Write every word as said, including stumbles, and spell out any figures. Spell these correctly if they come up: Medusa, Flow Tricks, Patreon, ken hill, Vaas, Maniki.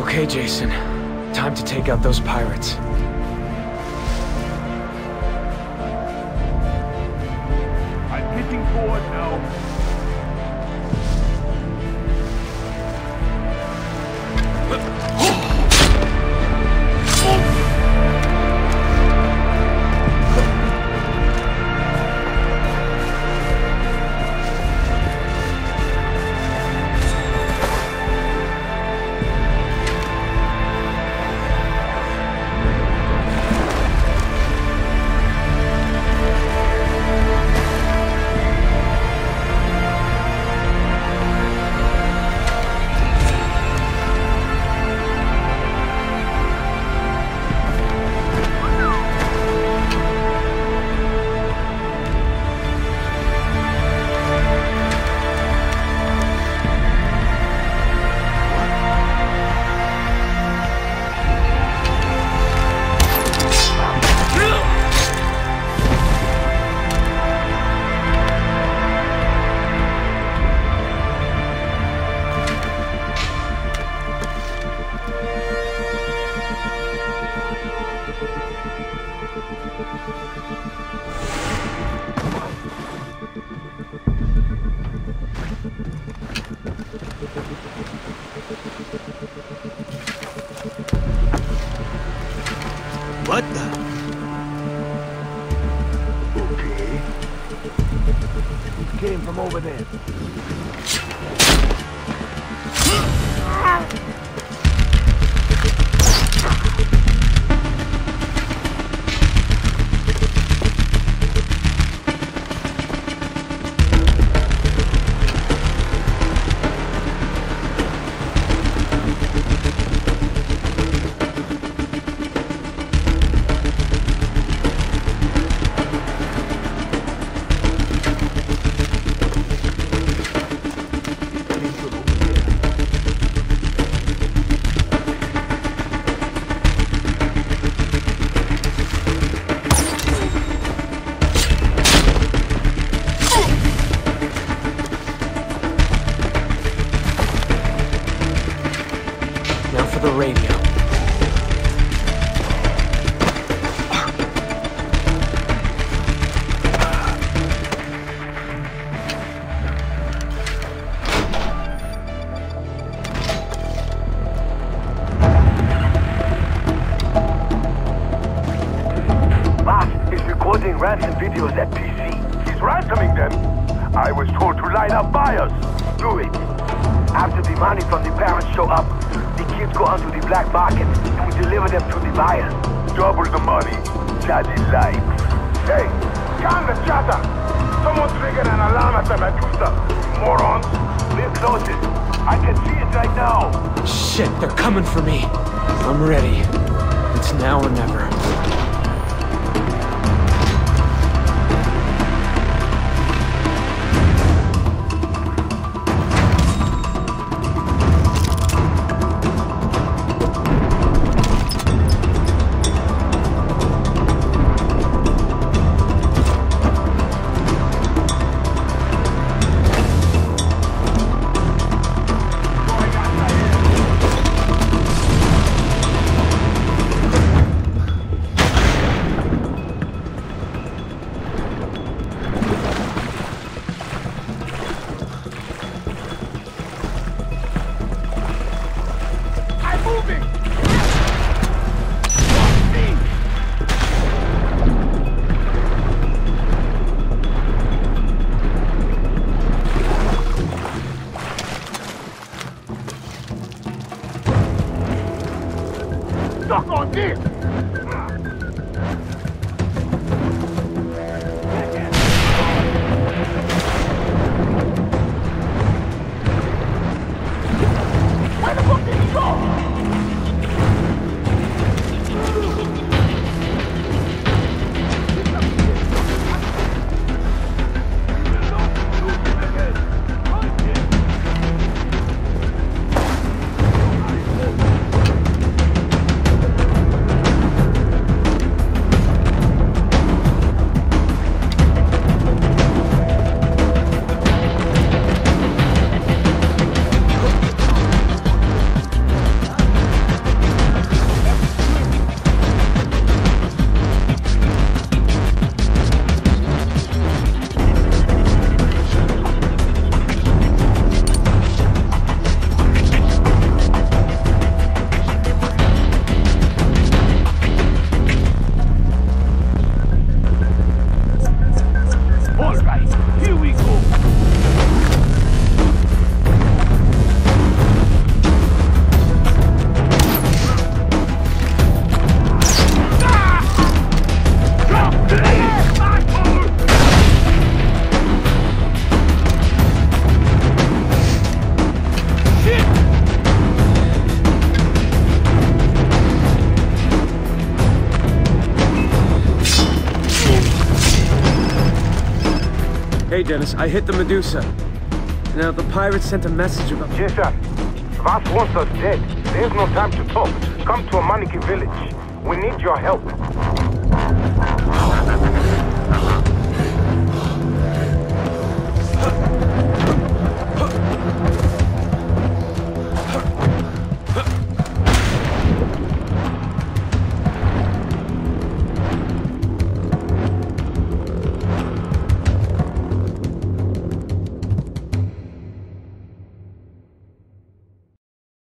Okay, Jason. Time to take out those pirates. I'm hitting forward now. What the? Okay. It came from over there. Ransom videos at P C. He's ransoming them. I was told to line up buyers. Do it. After the money from the parents show up, the kids go onto the black market and we deliver them to the buyers. Double the money. Daddy life. Hey, calm the chatter. Someone triggered an alarm at the Medusa. Morons. We're closest. I can see it right now. Shit, they're coming for me. I'm ready. It's now or never. Dennis. I hit the Medusa. Now, the pirates sent a message about... Yes, sir. Vaas wants us dead. There's no time to talk. Come to a Maniki village. We need your help.